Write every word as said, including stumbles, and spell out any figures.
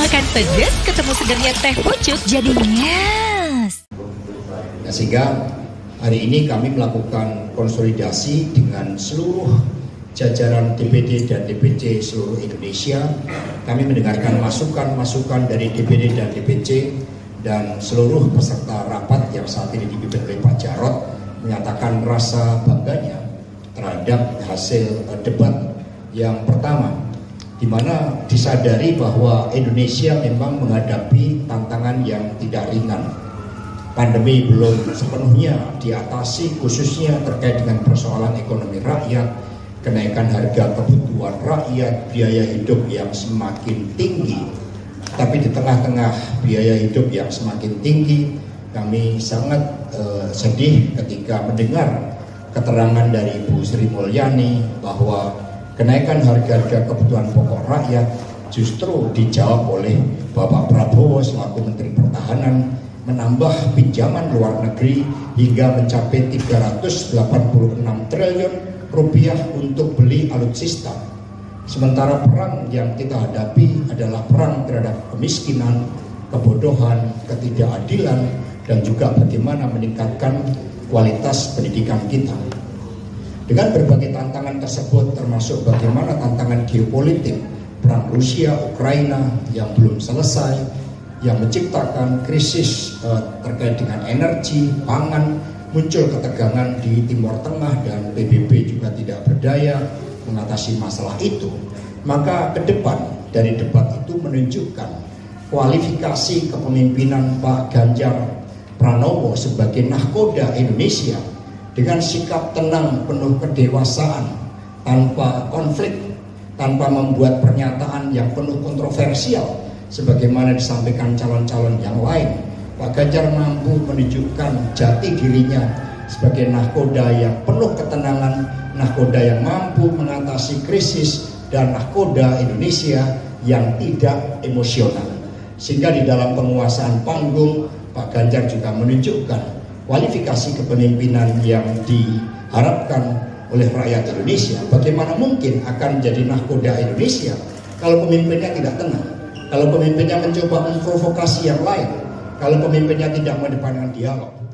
Makan pedas ketemu segarnya teh pucuk jadi nyes. Nah, sehingga hari ini kami melakukan konsolidasi dengan seluruh jajaran D P D dan D P C seluruh Indonesia. Kami mendengarkan masukan-masukan dari D P D dan D P C dan seluruh peserta rapat yang saat ini dipimpin oleh Pak Jarot menyatakan rasa bangganya terhadap hasil debat yang pertama, di mana disadari bahwa Indonesia memang menghadapi tantangan yang tidak ringan. Pandemi belum sepenuhnya diatasi, khususnya terkait dengan persoalan ekonomi rakyat, kenaikan harga kebutuhan rakyat, biaya hidup yang semakin tinggi. Tapi di tengah-tengah biaya hidup yang semakin tinggi, kami sangat eh, sedih ketika mendengar keterangan dari Bu Sri Mulyani bahwa kenaikan harga-harga kebutuhan pokok rakyat justru dijawab oleh Bapak Prabowo selaku Menteri Pertahanan menambah pinjaman luar negeri hingga mencapai tiga ratus delapan puluh enam triliun rupiah untuk beli alutsista. Sementara perang yang kita hadapi adalah perang terhadap kemiskinan, kebodohan, ketidakadilan, dan juga bagaimana meningkatkan kualitas pendidikan kita. Dengan berbagai tantangan tersebut, termasuk bagaimana tantangan geopolitik, perang Rusia-Ukraina yang belum selesai, yang menciptakan krisis eh, terkait dengan energi, pangan, muncul ketegangan di Timur Tengah dan P B B juga tidak berdaya mengatasi masalah itu. Maka ke depan dari debat itu menunjukkan kualifikasi kepemimpinan Pak Ganjar Pranowo sebagai nahkoda Indonesia dengan sikap tenang penuh kedewasaan tanpa konflik, tanpa membuat pernyataan yang penuh kontroversial sebagaimana disampaikan calon-calon yang lain. Pak Ganjar mampu menunjukkan jati dirinya sebagai nahkoda yang penuh ketenangan, nahkoda yang mampu mengatasi krisis, dan nahkoda Indonesia yang tidak emosional. Sehingga di dalam penguasaan panggung, Pak Ganjar juga menunjukkan kualifikasi kepemimpinan yang diharapkan oleh rakyat Indonesia. Bagaimana mungkin akan jadi nahkoda Indonesia kalau pemimpinnya tidak tenang? Kalau pemimpinnya mencoba memprovokasi yang lain, kalau pemimpinnya tidak mengedepankan dialog.